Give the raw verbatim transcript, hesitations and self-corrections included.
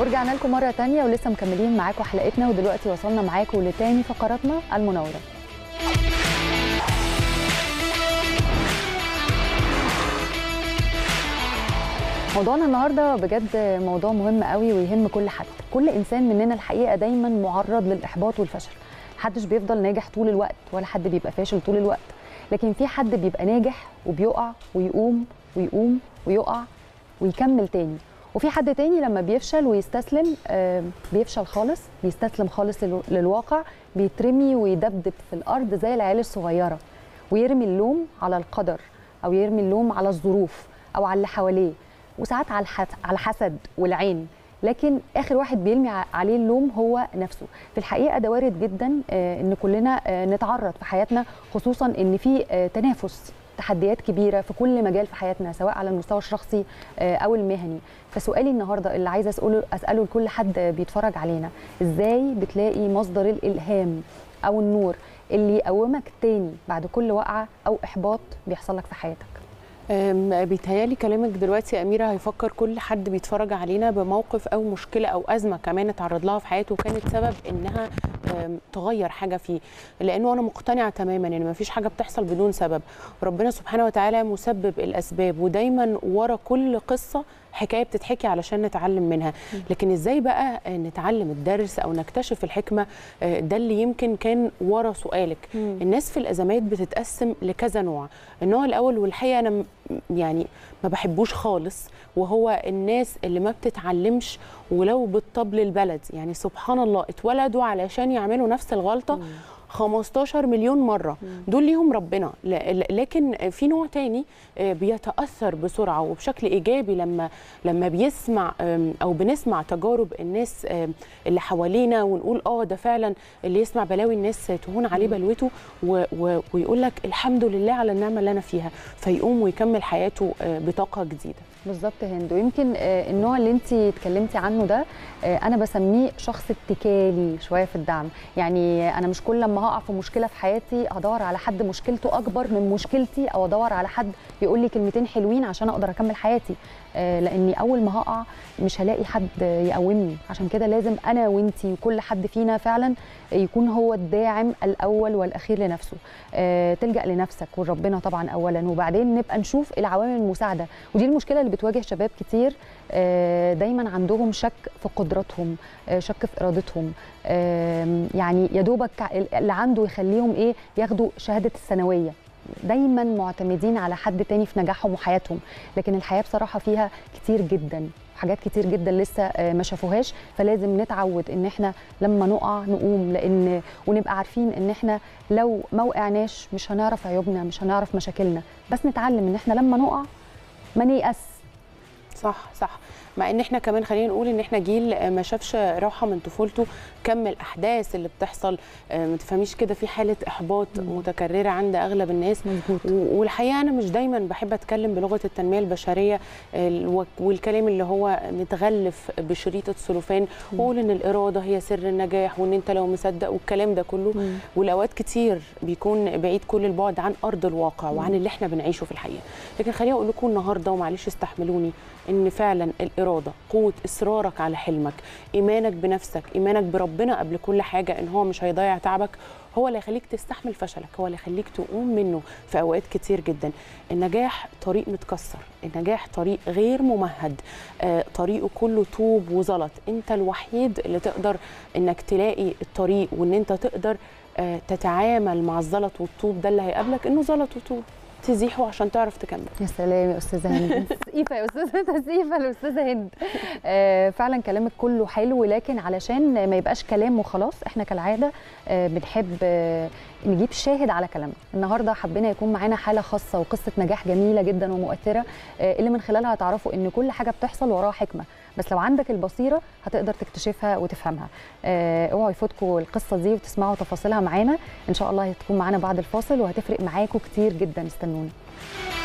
ورجعنا لكم مرة تانية ولسه مكملين معاكم حلقتنا، ودلوقتي وصلنا معاكم لتاني فقراتنا المناورة. موضوعنا النهارده بجد موضوع مهم قوي ويهم كل حد، كل انسان مننا الحقيقه دايما معرض للاحباط والفشل. محدش بيفضل ناجح طول الوقت ولا حد بيبقى فاشل طول الوقت، لكن في حد بيبقى ناجح وبيقع ويقوم ويقوم ويقع ويكمل تاني، وفي حد تاني لما بيفشل ويستسلم بيفشل خالص، بيستسلم خالص للواقع، بيترمي ويدبدب في الارض زي العيال الصغيره ويرمي اللوم على القدر او يرمي اللوم على الظروف او على اللي حواليه، وساعات على الحسد والعين، لكن اخر واحد بيلمي عليه اللوم هو نفسه. في الحقيقه ده وارد جدا ان كلنا نتعرض في حياتنا، خصوصا ان في تنافس تحديات كبيره في كل مجال في حياتنا سواء على المستوى الشخصي او المهني. فسؤالي النهارده اللي عايزه اساله اساله لكل حد بيتفرج علينا، ازاي بتلاقي مصدر الالهام او النور اللي يقومك تاني بعد كل وقعه او احباط بيحصل لك في حياتك؟ بيتهيالي كلامك دلوقتي يا أميرة هيفكر كل حد بيتفرج علينا بموقف أو مشكلة أو أزمة كمان اتعرض لها في حياته وكانت سبب إنها تغير حاجة فيه، لأنه أنا مقتنعة تماما إن مفيش حاجة بتحصل بدون سبب. ربنا سبحانه وتعالى مسبب الأسباب، ودايما ورا كل قصة حكايه بتتحكي علشان نتعلم منها. لكن ازاي بقى نتعلم الدرس او نكتشف الحكمه؟ ده اللي يمكن كان ورا سؤالك. الناس في الازمات بتتقسم لكذا نوع. النوع الاول والحقيقه انا يعني ما بحبوش خالص، وهو الناس اللي ما بتتعلمش ولو بالطبل البلد. يعني سبحان الله اتولدوا علشان يعملوا نفس الغلطه خمستاشر مليون مرة، دول ليهم ربنا. لكن في نوع تاني بيتأثر بسرعة وبشكل إيجابي لما لما بيسمع أو بنسمع تجارب الناس اللي حوالينا ونقول آه ده فعلا اللي يسمع بلاوي الناس تهون عليه بلوته ويقول لك الحمد لله على النعمة اللي أنا فيها، فيقوم ويكمل حياته بطاقة جديدة. بالظبط هند، ويمكن النوع اللي انت اتكلمتي عنه ده انا بسميه شخص اتكالي شويه في الدعم. يعني انا مش كل لما هقع في مشكله في حياتي هدور على حد مشكلته اكبر من مشكلتي او ادور على حد يقول لي كلمتين حلوين عشان اقدر اكمل حياتي، لاني اول ما هقع مش هلاقي حد يقومني. عشان كده لازم انا وانتي وكل حد فينا فعلا يكون هو الداعم الاول والاخير لنفسه. تلجأ لنفسك وربنا طبعا اولا، وبعدين نبقى نشوف العوامل المساعده. ودي المشكله اللي بتواجه شباب كتير، دايما عندهم شك في قدراتهم، شك في ارادتهم. يعني يا دوبك اللي عنده يخليهم ايه ياخدوا شهاده الثانويه، دايما معتمدين على حد تاني في نجاحهم وحياتهم. لكن الحياه بصراحه فيها كتير جدا، حاجات كتير جدا لسه ما شافوهاش. فلازم نتعود ان احنا لما نقع نقوم، لان ونبقى عارفين ان احنا لو ما وقعناش مش هنعرف عيوبنا، مش هنعرف مشاكلنا. بس نتعلم ان احنا لما نقع ما نيأس. صح صح، مع ان احنا كمان خلينا نقول ان احنا جيل ما شافش راحه من طفولته، كم الاحداث اللي بتحصل ما تفهميش كده، في حاله احباط متكرره عند اغلب الناس. والحقيقه انا مش دايما بحب اتكلم بلغه التنميه البشريه والكلام اللي هو متغلف بشريط السلوفان، واقول ان الاراده هي سر النجاح وان انت لو مصدق والكلام ده كله، والاوقات كتير بيكون بعيد كل البعد عن ارض الواقع وعن اللي احنا بنعيشه في الحقيقه. لكن خليني اقول لكم النهارده ومعلش استحملوني ان فعلا إرادة، قوة إصرارك على حلمك، إيمانك بنفسك، إيمانك بربنا قبل كل حاجة إن هو مش هيضيع تعبك، هو اللي هيخليك تستحمل فشلك، هو اللي هيخليك تقوم منه في أوقات كتير جدا. النجاح طريق متكسر، النجاح طريق غير ممهد، آه، طريقه كله طوب وزلط. أنت الوحيد اللي تقدر إنك تلاقي الطريق، وإن أنت تقدر آه، تتعامل مع الزلط والطوب ده اللي هيقابلك، إنه زلط وطوب تزيحوا عشان تعرف تكمل. يا سلام يا استاذه هند، تسقيفه يا استاذه، تسقيفه يا استاذه هند. آه فعلا كلامك كله حلو، لكن علشان ما يبقاش كلام وخلاص احنا كالعاده آه بنحب آه نجيب شاهد على كلامنا. النهارده حبينا يكون معانا حاله خاصه وقصه نجاح جميله جدا ومؤثره، آه اللي من خلالها هتعرفوا ان كل حاجه بتحصل وراها حكمه، بس لو عندك البصيره هتقدر تكتشفها وتفهمها. آه اوعوا يفوتكم القصه دي وتسمعوا تفاصيلها معانا، ان شاء الله هتكون معانا بعد الفاصل وهتفرق معاكم كتير جدا. استنونا.